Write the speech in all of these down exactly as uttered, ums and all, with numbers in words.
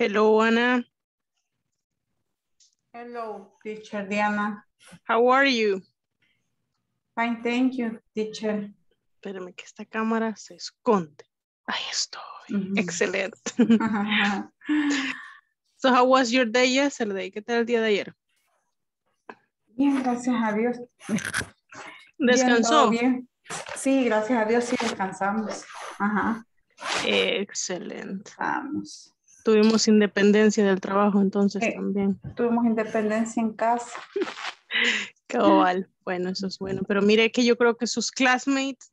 Hello, Ana. Hello, teacher Diana. How are you? Fine, thank you, teacher. Espérame que esta cámara se esconde. Ahí estoy. Mm-hmm. Excelente. So, how was your day yesterday? ¿Qué tal el día de ayer? Bien, gracias a Dios. ¿Descansó? Bien, bien. Sí, gracias a Dios, sí, descansamos. Ajá. Excelente. Vamos. Tuvimos independencia del trabajo, entonces eh, también. Tuvimos independencia en casa. Cabal. Bueno, eso es bueno. Pero mire que yo creo que sus classmates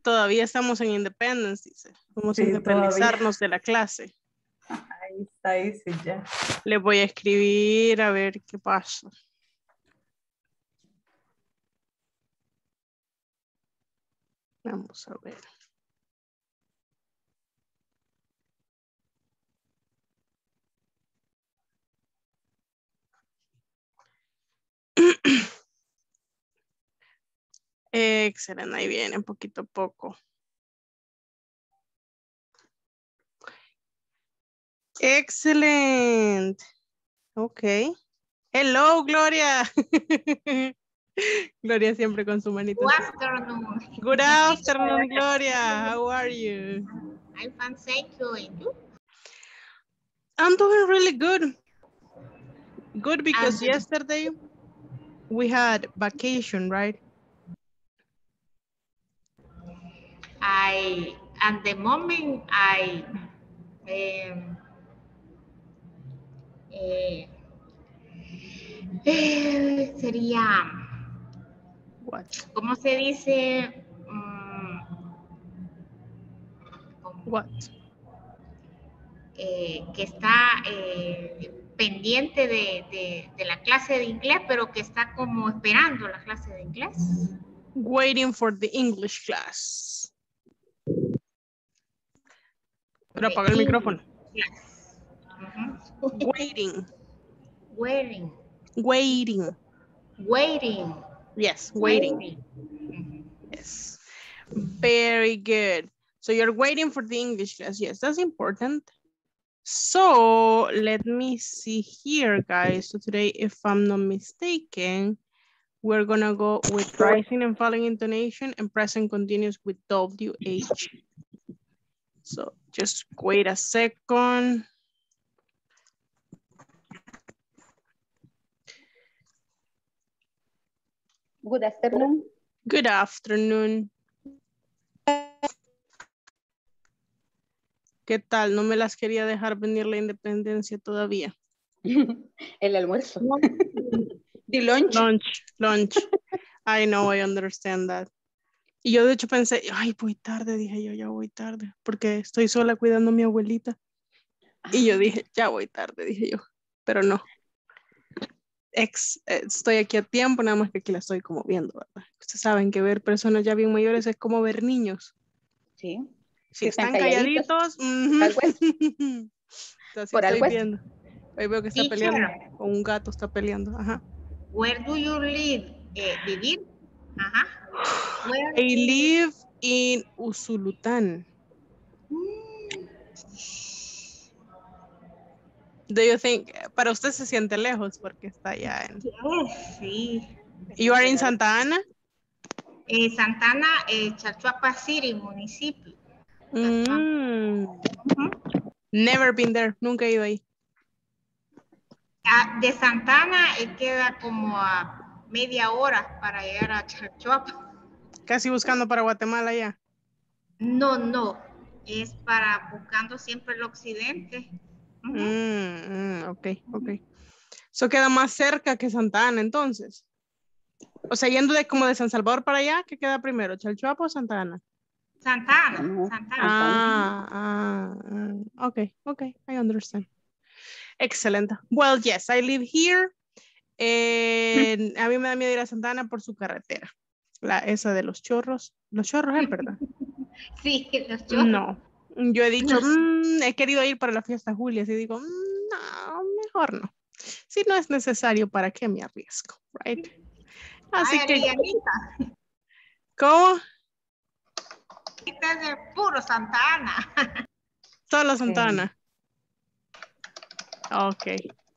todavía estamos en independence, dice. Vamos sí, a independizarnos todavía de la clase. Ahí está, ahí sí ya. Le voy a escribir a ver qué pasa. Vamos a ver. Excelente, ahí vienen poquito a poco. Excelente. Ok. Hello, Gloria. Gloria siempre con su manita. Good afternoon. Good afternoon, Gloria. How are you? I'm fine, thank you. And you? I'm doing really good. Good because um, yesterday we had vacation, right? I, at the moment, I, um, eh, eh, sería, what? ¿Cómo se dice? Um, what? Eh, que está eh, pendiente de, de, de la clase de inglés, pero que está como esperando la clase de inglés. Waiting for the English class. Pero apaga el micrófono. Yes. Uh-huh. Waiting. Waiting. Waiting. Waiting. Yes, waiting. Waiting. Mm-hmm. Yes. Very good. So you're waiting for the English class. Yes, that's important. So let me see here, guys. So today, if I'm not mistaken, we're going to go with rising and falling intonation and present continuous with W H. So just wait a second. Good afternoon. Good afternoon. ¿Qué tal? No me las quería dejar venir la independencia todavía. El almuerzo. The lunch. Lunch, lunch. I know, I understand that. Y yo de hecho pensé, ay, voy tarde, dije yo, ya voy tarde, porque estoy sola cuidando a mi abuelita. Y yo dije, ya voy tarde, dije yo, pero no. Ex, estoy aquí a tiempo, nada más que aquí la estoy como viendo, ¿verdad? Ustedes saben que ver personas ya bien mayores es como ver niños. Sí. Si están, están calladitos. calladitos uh-huh. Así por estoy viendo. Ahí veo que está peleando, o un gato está peleando. Ajá. Where do you live? Eh, ¿Vivir? Ajá. Where I live in Usulután. Mm. Do you think, para usted se siente lejos porque está allá en... Oh, sí. You are in Santa Ana? Eh, Santa Ana, eh, Chalchuapa City, municipio. Mm. Uh-huh. Never been there, nunca he ido ahí. Ah, de Santa Ana eh, queda como a... media hora para llegar a Chalchuapa. Casi buscando para Guatemala ya. No, no. Es para buscando siempre el occidente. Uh-huh. Mm, mm, ok, ok. Eso queda más cerca que Santa Ana entonces. O sea, yendo de como de San Salvador para allá, ¿qué queda primero? ¿Chalchuapa o Santa Ana? Santa Ana. Uh-huh. Santa Ana. Ah, ah, ok, ok. I understand. Excelente. Well, yes, I live here. Eh, a mí me da miedo ir a Santa Ana por su carretera. La, esa de los chorros. Los chorros, ¿es verdad? Sí, los chorros. No. Yo he dicho, mmm, he querido ir para la fiesta Julia. Así digo, mmm, no, mejor no. Si no es necesario, ¿para qué me arriesgo? Right? Así ay, que... Arianita. ¿Cómo? Este es el puro Santa Ana. Solo Santa Ana. Ok.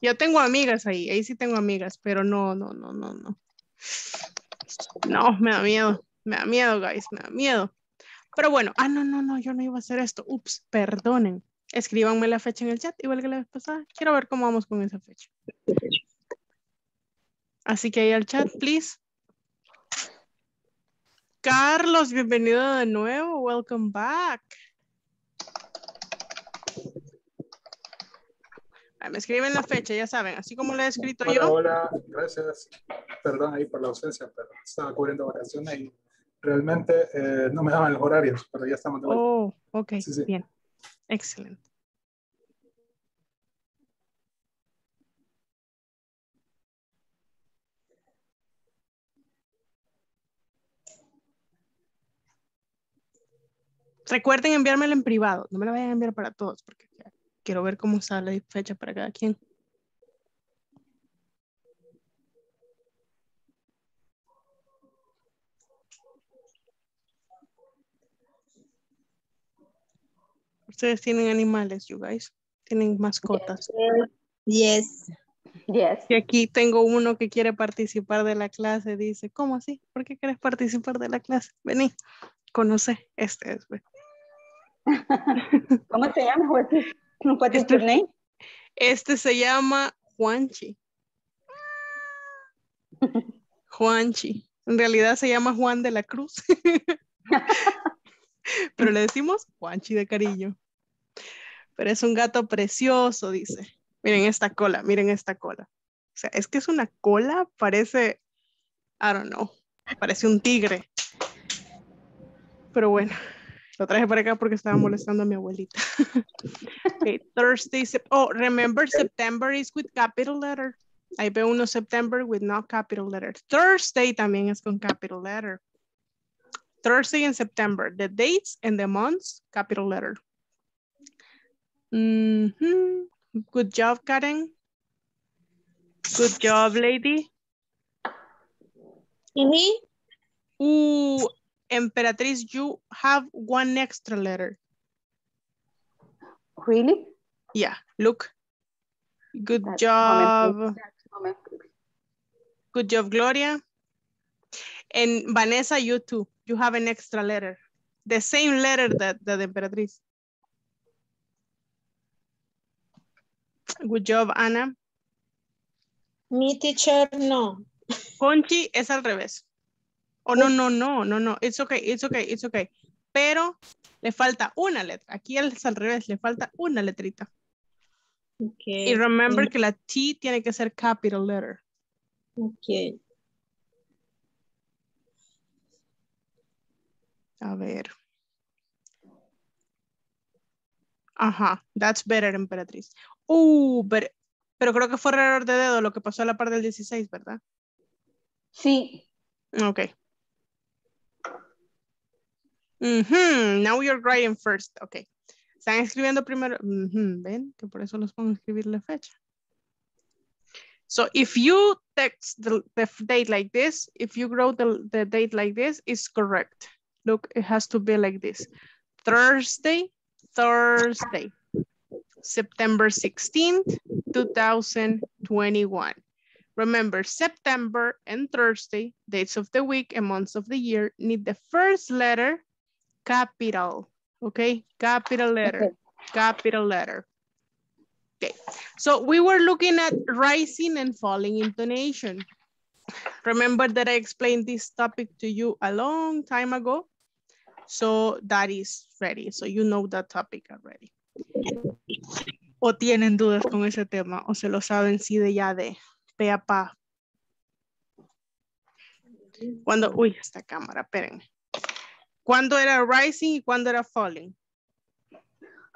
Yo tengo amigas ahí. Ahí sí tengo amigas, pero no, no, no, no, no. No, me da miedo. Me da miedo, guys. Me da miedo. Pero bueno. Ah, no, no, no. Yo no iba a hacer esto. Ups, perdonen. Escríbanme la fecha en el chat, igual que la vez pasada. Quiero ver cómo vamos con esa fecha. Así que ahí al chat, please. Carlos, bienvenido de nuevo. Welcome back. Me escriben la fecha, ya saben, así como le he escrito hola, yo. Hola, gracias. Perdón ahí por la ausencia, pero estaba cubriendo vacaciones y realmente eh, no me daban los horarios, pero ya estamos de vuelta. Oh, ok, sí, sí. Bien. Excelente. Recuerden enviármelo en privado, no me lo vayan a enviar para todos, porque quiero ver cómo sale la fecha para cada quien. ¿Ustedes tienen animales, you guys? ¿Tienen mascotas? Yes. Yes. Y aquí tengo uno que quiere participar de la clase. Dice, ¿cómo así? ¿Por qué quieres participar de la clase? Vení, conoce. Este es. ¿Cómo te llamas, güey? What is your name? Este se llama Juanchi. Juanchi. En realidad se llama Juan de la Cruz. Pero le decimos Juanchi de cariño. Pero es un gato precioso, dice. Miren esta cola, miren esta cola. O sea, es que es una cola, parece, I don't know, parece un tigre. Pero bueno. Lo traje para acá porque estaba molestando a mi abuelita. Okay, Thursday. Oh, remember September is with capital letter. Ahí veo uno September with no capital letter. Thursday también es con capital letter. Thursday and September. The dates and the months, capital letter. Mm-hmm. Good job, Karen. Good job, lady. Mm-hmm. Ooh. Emperatriz, you have one extra letter. Really? Yeah, look. Good That's job. Moment. Moment. Good job, Gloria. And Vanessa, you too. You have an extra letter. The same letter that, that Emperatriz. Good job, Ana. Mi teacher, no. Conchi es al revés. Oh, no, no, no, no, no. It's okay, it's okay, it's okay. Pero le falta una letra. Aquí es al revés, le falta una letrita. Okay. Y remember que la T tiene que ser capital letter. Ok. A ver. Ajá, that's better, Emperatriz. Uh, pero, pero creo que fue error de dedo lo que pasó a la par del dieciséis, ¿verdad? Sí. Okay. Mm-hmm. Now you're writing first. Okay. Están escribiendo primero. Mm-hmm. Ven, que por eso los pongo a escribir la fecha. So if you text the, the date like this, if you wrote the, the date like this, it's correct. Look, it has to be like this. Thursday, Thursday, September sixteenth, two thousand twenty-one. Remember, September and Thursday, dates of the week and months of the year, need the first letter, capital. Okay, capital letter, okay. Capital letter. Okay, so we were looking at rising and falling intonation. Remember that I explained this topic to you a long time ago. So that is ready. So you know that topic already. O tienen dudas con ese tema, o se lo saben si de ya de... Pe a pa. Cuando, uy, esta cámara, espérenme. ¿Cuándo era rising y cuándo era falling?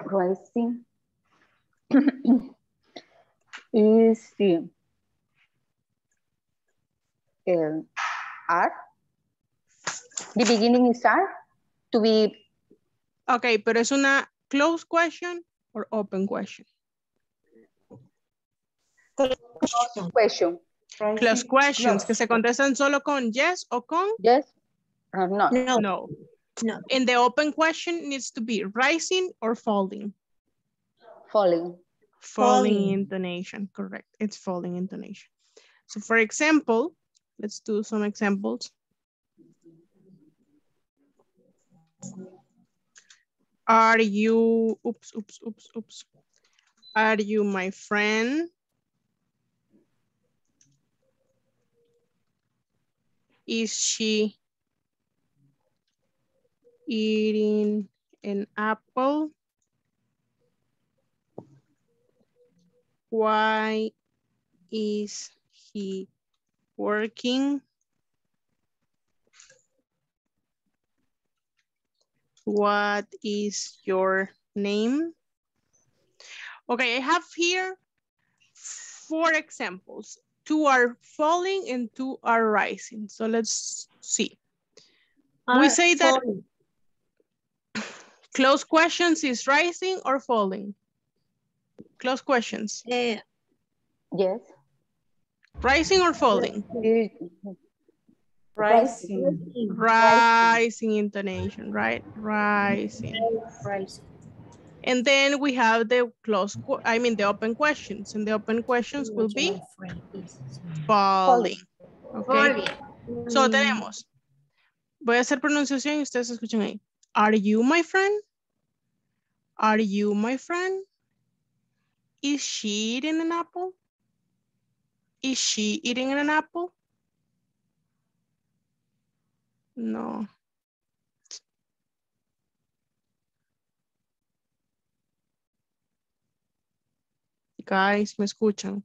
Rising. Is the um, R. The beginning is R. To be. Okay, pero es una closed question or open question. Close question. Close questions, close. Que se contestan solo con yes o con? Yes or not. No. No. No. And the open question needs to be rising or falling? Falling. Falling, falling intonation, correct. It's falling intonation. So for example, let's do some examples. Are you, oops, oops, oops, oops. Are you my friend? Is she eating an apple? Why is he working? What is your name? Okay, I have here four examples. Two are falling and two are rising. So let's see. Are we say falling. That close questions is rising or falling? Close questions. Uh, yes. Rising or falling? Rising. Rising. Rising intonation, right? Rising. Rising. And then we have the close, I mean the open questions. And the open questions will be falling. Okay. So tenemos. Voy a hacer pronunciación y ustedes escuchan ahí. Are you my friend? Are you my friend? Is she eating an apple? Is she eating an apple? No. Guys, ¿me escuchan?